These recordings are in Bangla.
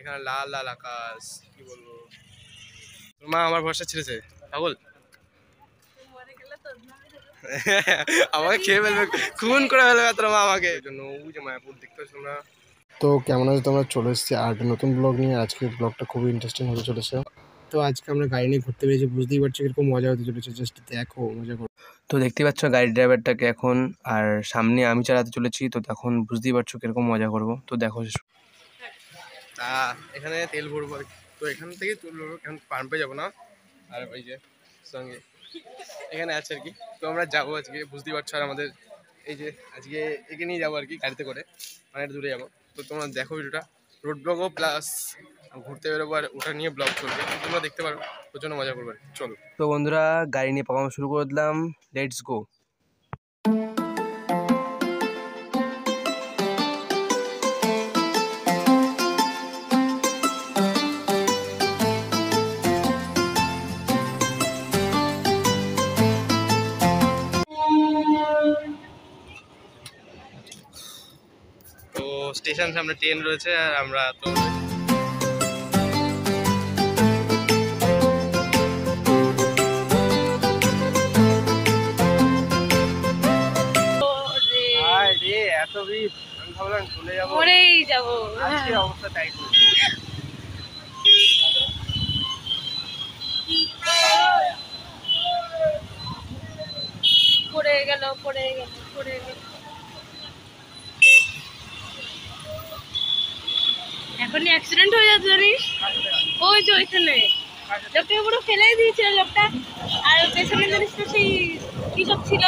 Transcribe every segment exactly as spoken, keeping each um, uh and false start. এখানে লাল লাল আকাশ, কি বলবো, তোর মা আমার ভরসা ছেড়েছে পাগল। আমাকে খেয়ে ফেলবে, খুন করে ফেলবে তোর মা আমাকে। ওই যে মায়াপুর দেখতে পাচ্ছ তোমরা। তো কেমন আছো তোমরা? চলে এসেছি আর একটা নতুন ব্লগ নিয়ে। আজকে ব্লগটা খুবই ইন্টারেস্টিং হতে চলেছে। তো আজকে আমরা গাড়ি নিয়ে ঘুরতে পেরেছি, বুঝতেই পারছি কিরকম মজা হতে চলেছে, জাস্ট দেখো মজা করো। তো দেখতে পাচ্ছ গাড়ির ড্রাইভারটাকে এখন, আর সামনে আমি চালাতে চলেছি, তো তখন বুঝতেই পারছো কিরকম মজা করবো। তো দেখো এখানে তেল ভরবো, তো এখান থেকে তেল ভরবো, এখন পাম্পে যাবো না, আর ওই যে সঙ্গে এখানে আছে আর কি। তো আমরা যাবো আজকে, বুঝতেই পারছো, আর আমাদের এই যে আজকে এগিয়ে নিয়ে যাবো আর কি, গাড়িতে করে অনেকটা দূরে যাবো। তো তোমরা দেখো ভিডিওটা, রোড ব্লগও প্লাস ঘুরতে বেরোবো আর ওটা নিয়ে ব্লগ করবে, তোমরা দেখতে পারো, প্রচন্ড মজা করবে। চলো তো বন্ধুরা, গাড়ি নিয়ে পাকানো শুরু করে দিলাম, লেটস গো। তো স্টেশন সামনে ট্রেন রয়েছে, আর আমরা তো এখনই অ্যাক্সিডেন্ট হয়ে যাচ্ছে জানিস, ওই যে ওইখানে লোকটা পুরো ফেলে দিয়েছিল লোকটা, আর পেছনে জানিস তো সেই কি সব ছিল।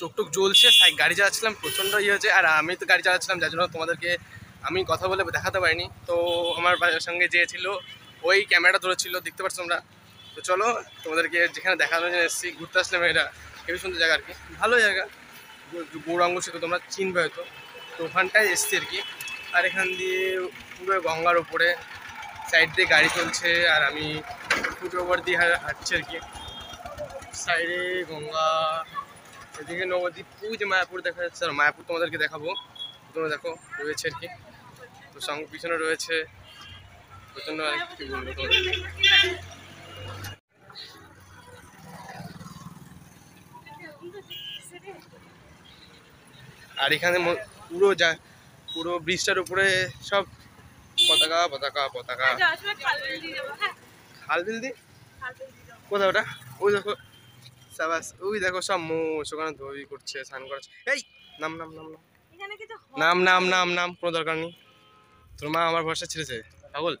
চোখটুক জ্বলছে, গাড়ি চালাচ্ছিলাম, প্রচণ্ড ইয়ে হয়েছে। আর আমি তো গাড়ি চালাচ্ছিলাম, যার জন্য তোমাদেরকে আমি কথা বলে দেখাতে পারিনি। তো আমার সঙ্গে যে ছিল ওই ক্যামেরাটা ধরেছিল, দেখতে পাচ্ছ তোমরা। তো চলো তোমাদেরকে যেখানে দেখানোর জন্য এসেছি, ঘুরতে আসলাম, এটা খুবই সুন্দর জায়গা আর কি, ভালো জায়গা, গৌরাঙ্গ সেতু তোমরা চিনবে হয়তো, তো ওখানটায় এসছি আর কি। আর এখান দিয়ে পুরো গঙ্গার ওপরে সাইড দিয়ে গাড়ি চলছে, আর আমি ফুট ওভার দিয়ে হাঁটছি আর কি, সাইডে গঙ্গা, এদিকে নবদ্বীপ, পুরো যে মায়াপুর দেখা যাচ্ছে, আর মায়াপুর তোমাদেরকে দেখাবো, তোমরা দেখো রয়েছে আর কি। তো সঙ্গে পিছনে রয়েছে প্রচন্ড আর কি বলবো তোমাদের। আর এখানে পুরো যা পুরো ব্রিজটার উপরে সব পতাকা পতাকা পতাকা, খালবিল দি কোথাও ওটা, ওই দেখো সাবাস, ওই দেখো সব মোষ ওখানে ধুই করছে, স্নান করছে। এই নাম নাম নাম নাম নাম নাম নাম নাম কোনো দরকার নেই, তোর মা আমার ভরসা ছেড়েছে পাগল,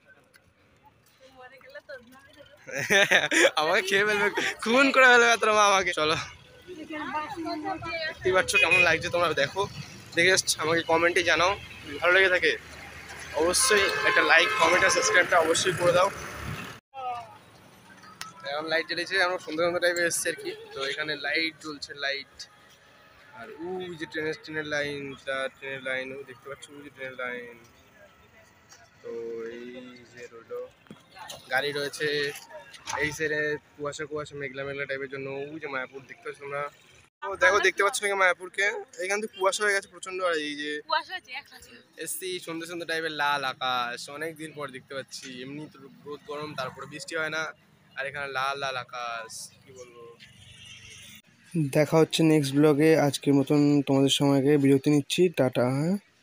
আমাকে খেয়ে ফেলবে, খুন করে ফেলবে তোর মা আমাকে। চলো দেখতে পাচ্ছ কেমন লাগছে, তোমরা দেখো, দেখে আমাকে কমেন্টে জানাও ভালো লেগে থাকে, অবশ্যই একটা লাইক, কমেন্ট আর সাবস্ক্রাইবটা অবশ্যই করে দাও। এখন লাইট জ্বলেছে, আমরা সুন্দরবন টাইপে এসেছি আর কি। তো এখানে লাইট জ্বলছে, লাইট, আর ওই যে ট্রেনের ট্রেনের লাইন তার ট্রেনের লাইন ও দেখতে পাচ্ছি, ওই যে ট্রেনের লাইন। তো এই যে রোড, গাড়ি রয়েছে এই সাইডে, কুয়াশা কুয়াশা মেঘলা মেঘলা টাইপের জন্য, ওই যে মায়াপুর দেখতে পাচ্ছ তোমরা। ও দেখো দেখতে পাচ্ছ নাকি মায়াপুরকে, এখান থেকে কুয়াশা হয়ে গেছে প্রচন্ড, আর এই যে এসছি সুন্দর সুন্দর টাইপের লাল আকাশ, অনেক দিন পর দেখতে পাচ্ছি। এমনি তো রোদ গরম, তারপরে বৃষ্টি হয় না, আর এখানে লাল লাল আকাশ, কি বলবো। দেখা হচ্ছে নেক্সট ব্লগে, আজকের মতন তোমাদের সময়কে বিরতি নিচ্ছি, টাটা। হ্যাঁ।